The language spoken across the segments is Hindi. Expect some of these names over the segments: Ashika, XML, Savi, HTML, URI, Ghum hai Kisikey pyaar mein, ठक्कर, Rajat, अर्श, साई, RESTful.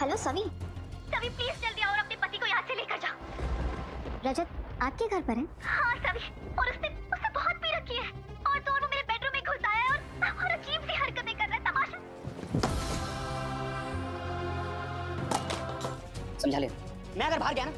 हेलो सवी, सवी प्लीज जल्दी आओ और अपने पति को यहाँ से लेकर जाओ। रजत आपके घर पर है? हाँ सवी, और उसने बहुत पी रखी है और दोनों मेरे बेडरूम में घुस आया है और अजीब सी हरकतें कर रहा है। तमाशा समझा ले, मैं अगर बाहर गया ना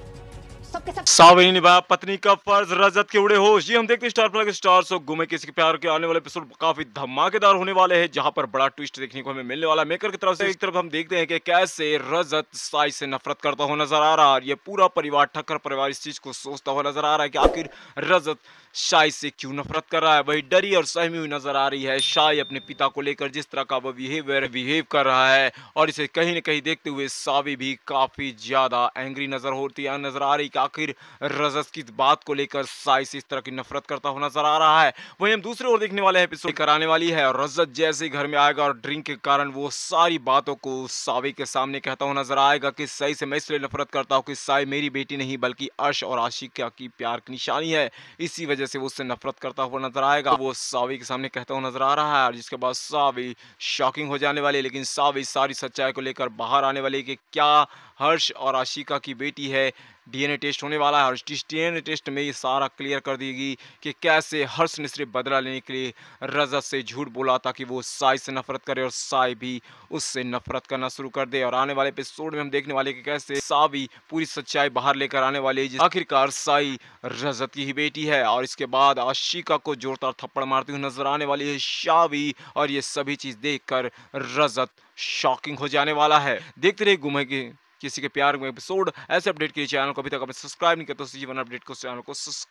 सावी निभा पत्नी का फर्ज। रजत के उड़े होश ये हम देखते हैं स्टार प्लस स्टार शो गुम है किसके प्यार के आने वाले एपिसोड काफी धमाकेदार होने वाले हैं, जहां पर बड़ा ट्विस्ट देखने को हमें मिलने वाला। मेकर की तरफ से एक तरफ हम देखते हैं कि कैसे रजत साई से नफरत करता हुआ नजर आ रहा है। ये पूरा परिवार, ठक्कर परिवार इस चीज को सोचता हुआ नजर आ रहा है कि आखिर रजत साई से क्यों नफरत कर रहा है। वही डरी और सहमी हुई नजर आ रही है साई अपने पिता को लेकर, जिस तरह का वो बिहेव कर रहा है और इसे कहीं ना कहीं देखते हुए सावी भी काफी ज्यादा एंग्री नजर आ रही है। आखिर रजत की बात को लेकर साई से इस तरह की नफरत करता हुआ नजर आ रहा है। वहीं हम दूसरे ओर देखने वाले एपिसोड कराने वाली है और रजत जैसे ही घर में आएगा और ड्रिंक के कारण वो सारी बातों को सावी के सामने कहता हुआ नजर आएगा कि साई से मैं इसलिए नफरत करता हूँ कि साई मेरी बेटी नहीं बल्कि अर्श और आशिका की प्यार की निशानी है, इसी वजह से वो उससे नफरत करता हुआ नजर आएगा। वो सावी के सामने कहता हुआ नजर आ रहा है और जिसके बाद सावी शॉकिंग हो जाने वाली, लेकिन सावी सारी सच्चाई को लेकर बाहर आने वाली कि क्या हर्ष और आशिका की बेटी है। DNA टेस्ट होने वाला है और इस DNA टेस्ट में ये सारा क्लियर कर देगी कि कैसे हर्ष ने सिर्फ बदला लेने के लिए रजत से झूठ बोला ताकि वो साई से नफरत करे और साई भी उससे नफरत करना शुरू कर दे। और आने वाले एपिसोड में हम देखने वाले कि कैसे सावी पूरी सच्चाई बाहर लेकर आने वाली है, आखिरकार साई रजत की ही बेटी है। और इसके बाद आशिका को जोरदार थप्पड़ मारती हुई नजर आने वाली है सावी और ये सभी चीज देखकर रजत शॉकिंग हो जाने वाला है। देखते रहे गुम है किसी के प्यार में एपिसोड। ऐसे अपडेट के लिए चैनल को अभी तक आपने सब्सक्राइब नहीं किया तो जीवन अपडेट को चैनल को सब्सक्राइब